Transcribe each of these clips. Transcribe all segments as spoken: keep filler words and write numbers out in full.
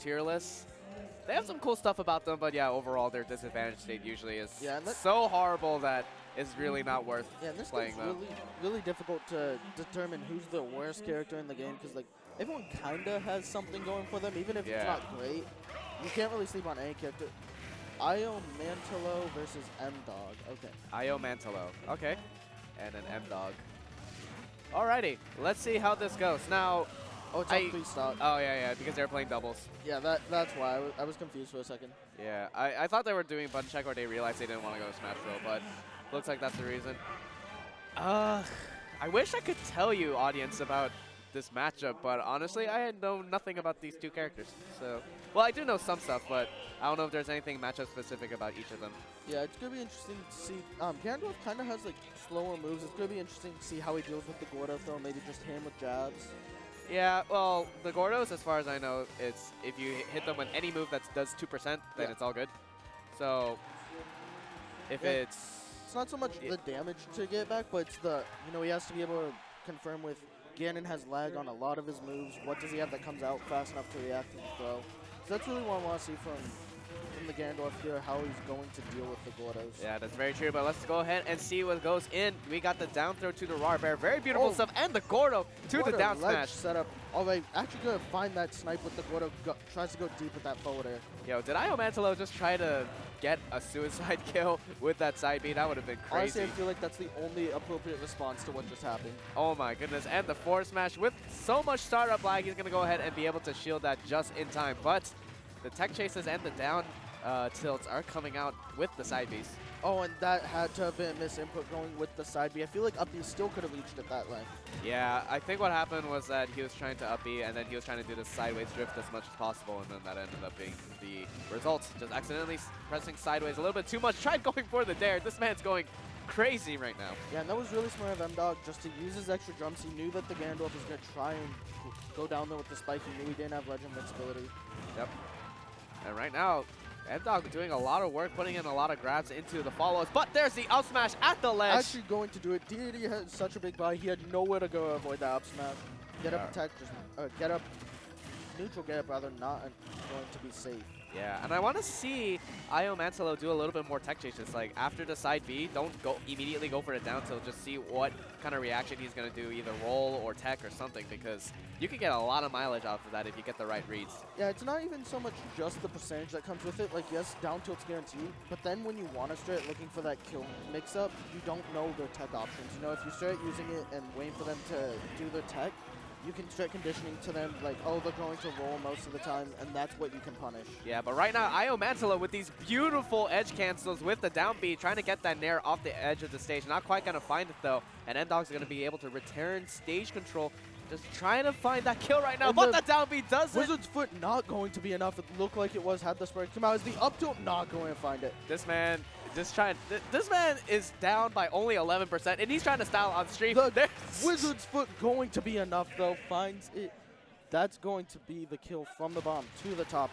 tier lists. They have some cool stuff about them, but yeah, overall their disadvantage state usually is yeah, and so horrible that it's really not worth yeah, and this playing them. Really, really difficult to determine who's the worst character in the game because like everyone kinda has something going for them, even if yeah. it's not great. You can't really sleep on any character. Iyomantalo versus MDawg. Okay. Iyomantalo. Okay. And an MDawg. Alrighty. Let's see how this goes. Now. Oh, it's I, on three stock. Oh, yeah, yeah, because they're playing doubles. Yeah, that that's why. I, w I was confused for a second. Yeah, I, I thought they were doing button check or they realized they didn't want to go to Smashville, but looks like that's the reason. Uh, I wish I could tell you, audience, about this matchup, but honestly, I know nothing about these two characters. So, well, I do know some stuff, but I don't know if there's anything matchup-specific about each of them. Yeah, it's going to be interesting to see. Um, Ganondorf kind of has, like, slower moves. It's going to be interesting to see how he deals with the Gordo throw, maybe just hit him with jabs. Yeah, well, the Gordos, as far as I know, it's if you hit them with any move that does two percent, then yeah. it's all good. So, if yeah. it's... It's not so much the damage to get back, but it's the, you know, he has to be able to confirm with Ganon has lag on a lot of his moves. What does he have that comes out fast enough to react to the throw? So that's really what I want to see from, from the Ganondorf here, how he's going to deal with the Gordos. Yeah, that's very true, but let's go ahead and see what goes in. We got the down throw to the raw bear. Very beautiful oh. stuff, and the Gordo to what the down smash. Setup. Oh, they actually going to find that snipe with the Gordo. Go tries to go deep with that forward air. Yo, did Iyomantalo just try to get a suicide kill with that side beat? That would have been crazy. Honestly, I feel like that's the only appropriate response to what just happened. Oh my goodness, and the forward smash. With so much startup lag, he's going to go ahead and be able to shield that just in time. But the tech chases and the down uh, tilts are coming out with the side Bs. Oh, and that had to have been a misinput going with the side B. I feel like up B still could have reached at that length. Yeah, I think what happened was that he was trying to up B, and then he was trying to do the sideways drift as much as possible, and then that ended up being the result. Just accidentally pressing sideways a little bit too much. Tried going for the dare. This man's going crazy right now. Yeah, and that was really smart of MDawg just to use his extra jumps. He knew that the Ganondorf was going to try and go down there with the spike. He knew he didn't have Legend invincibility. Yep. And right now, MDawg doing a lot of work, putting in a lot of grabs into the follows, but there's the up smash at the ledge. Actually going to do it. Dedede had such a big body, he had nowhere to go to avoid that up smash. Get up attack, just, uh, get up, neutral get up rather, not going to be safe. Yeah, and I want to see Iyomantalo do a little bit more tech chases. Like, after the side B, don't go immediately go for the down tilt. Just see what kind of reaction he's going to do, either roll or tech or something, because you can get a lot of mileage off of that if you get the right reads. Yeah, it's not even so much just the percentage that comes with it. Like, yes, down tilt's guaranteed, but then when you want to start looking for that kill mix-up, you don't know their tech options. You know, if you start using it and waiting for them to do their tech, you can start conditioning to them, like, oh, they're going to roll most of the time, and that's what you can punish. Yeah, but right now, Iyomantalo with these beautiful edge cancels with the down B, trying to get that Nair off the edge of the stage. Not quite going to find it, though, and MDawg's going to be able to return stage control, just trying to find that kill right now, and but the, the down B doesn't. Wizard's foot not going to be enough. It looked like it was, had the spike come out. Is the up tilt not going to find it? This man... Just trying. Th this man is down by only eleven percent, and he's trying to style on stream. The Wizard's foot going to be enough, though. Finds it. That's going to be the kill from the bomb to the top.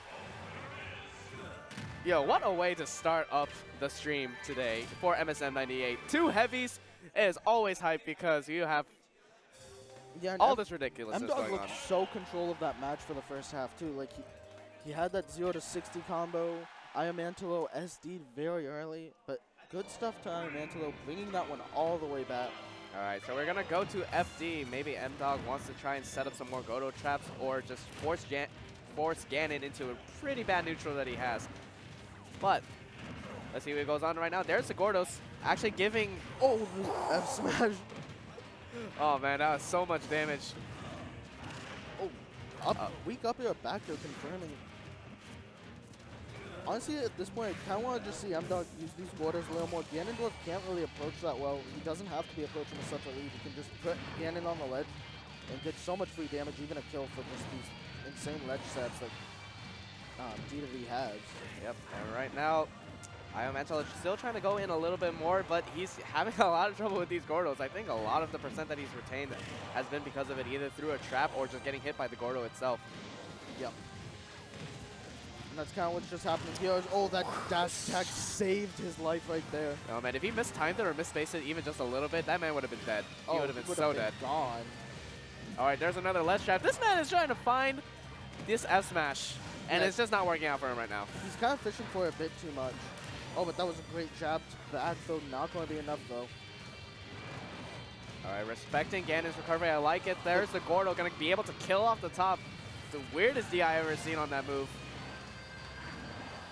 Yo, what a way to start up the stream today for M S M ninety-eight. Two heavies is always hype because you have yeah, all M this ridiculousness going on. MDawg looked so control of that match for the first half too. Like he, he had that zero to sixty combo. Iyomantalo S D'd very early, but good stuff to Iyomantalo, bringing that one all the way back. All right, so we're going to go to F D. Maybe MDawg wants to try and set up some more Gordo traps or just force, Jan force Ganon into a pretty bad neutral that he has. But let's see what goes on right now. There's the Gordos actually giving... Oh, F smash. Oh, man, that was so much damage. Oh, up, uh, weak up here, back there confirming. Honestly, at this point, I kind of want to just see MDawg use these borders a little more. Ganondorf can't really approach that well. He doesn't have to be approaching with such a lead. He can just put Ganon on the ledge and get so much free damage, even a kill for just these insane ledge sets that um, Dedede has. Yep, and right now, Iyomantalo is still trying to go in a little bit more, but he's having a lot of trouble with these Gordos. I think a lot of the percent that he's retained has been because of it, either through a trap or just getting hit by the Gordo itself. Yep. That's kind of what's just happening here. Oh, that dash attack saved his life right there. Oh, man, if he mistimed it or misspaced it even just a little bit, that man would have been dead. He oh, would have been so been dead. Gone. All right, there's another ledge trap. This man is trying to find this F smash. And yeah. It's just not working out for him right now. He's kind of fishing for it a bit too much. Oh, but that was a great jab to the axel. Not going to be enough, though. All right, respecting Ganon's recovery. I like it. There's the Gordo going to be able to kill off the top. The weirdest D I I've ever seen on that move.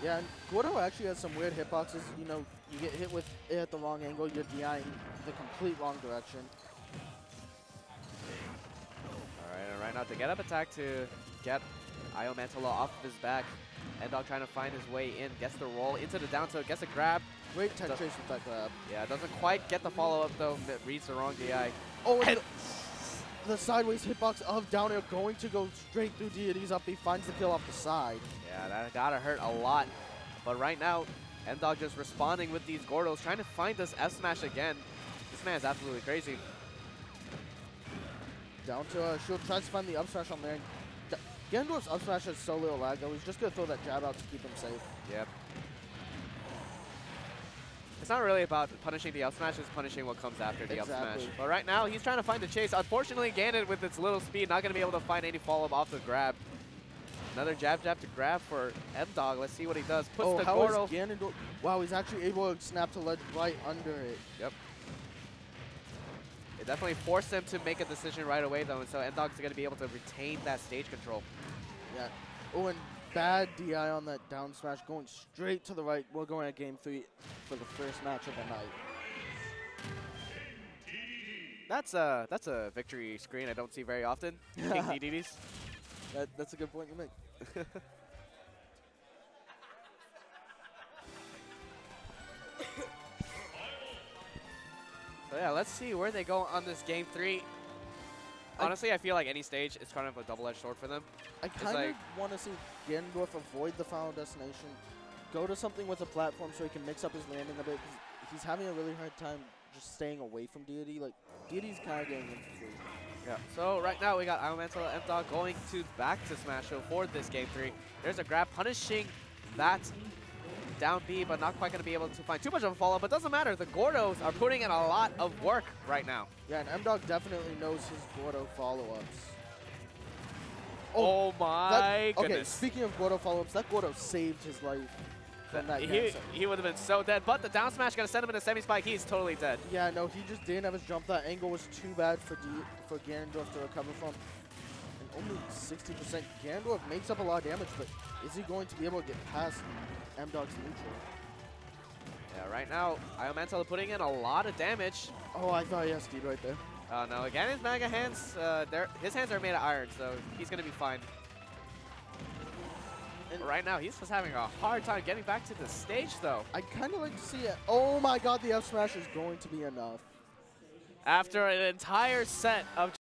Yeah, and Gordo actually has some weird hitboxes. You know, you get hit with it at the wrong angle, you're DIing the complete wrong direction. All right, and right now to get up attack to get Iyomantalo off of his back. MDawg trying to find his way in, gets the roll into the down tilt, gets a grab. Great tech the, chase with that grab. Yeah, doesn't quite get the follow-up though, it reads the wrong D I. Oh, and the, the sideways hitbox of down air going to go straight through Dedede's up B, finds the kill off the side. Yeah, that gotta hurt a lot. But right now, MDawg just responding with these Gordos, trying to find this F smash again. This man is absolutely crazy. Down to uh, shield, tries to find the up smash on there. Ganondorf's up smash has so little lag, though. He's just going to throw that jab out to keep him safe. Yep. It's not really about punishing the up smash, it's punishing what comes after the exactly. up smash. But right now, he's trying to find the chase. Unfortunately, Ganon, with its little speed, not going to be able to find any follow-up off the grab. Another jab jab to grab for MDawg. Let's see what he does. Puts oh, the how Gordo. Is Ganondorf? Wow, he's actually able to snap to ledge right under it. Yep. It definitely forced him to make a decision right away, though, and so MDawg's going to be able to retain that stage control. Yeah. Oh, and bad D I on that down smash going straight to the right. We're going at game three for the first match of the night. That's a, that's a victory screen I don't see very often. King Dedede's. That, that's a good point you make. So yeah, let's see where they go on this game three. Honestly, I, I feel like any stage is kind of a double-edged sword for them. I kind of like, want to see Ganondorf avoid the Final Destination, go to something with a platform so he can mix up his landing a bit, because he's having a really hard time just staying away from Dedede. Like, Dedede's kind of getting interested. Yeah. So right now we got Iyomantalo, MDawg going to back to Smashville for this game three. There's a grab punishing that down B, but not quite going to be able to find too much of a follow-up, but doesn't matter. The Gordos are putting in a lot of work right now. Yeah, and MDawg definitely knows his Gordo follow-ups. Oh, oh my that, okay, goodness. Speaking of Gordo follow-ups, that Gordo saved his life from that, that He, he would have been so dead, but the down smash going to send him in a semi-spike. He's totally dead. Yeah, no, he just didn't have his jump. That angle was too bad for, D, for Ganondorf to recover from. And only sixty percent. Ganondorf makes up a lot of damage, but is he going to be able to get past MDawg's neutral? Yeah, right now, Iyomantalo putting in a lot of damage. Oh, I thought he had speed right there. Oh, uh, no. Again, his mega hands, uh, his hands are made of iron, so he's going to be fine. And but right now, he's just having a hard time getting back to the stage, though. I kind of like to see it. Oh, my God. The F smash is going to be enough. After an entire set of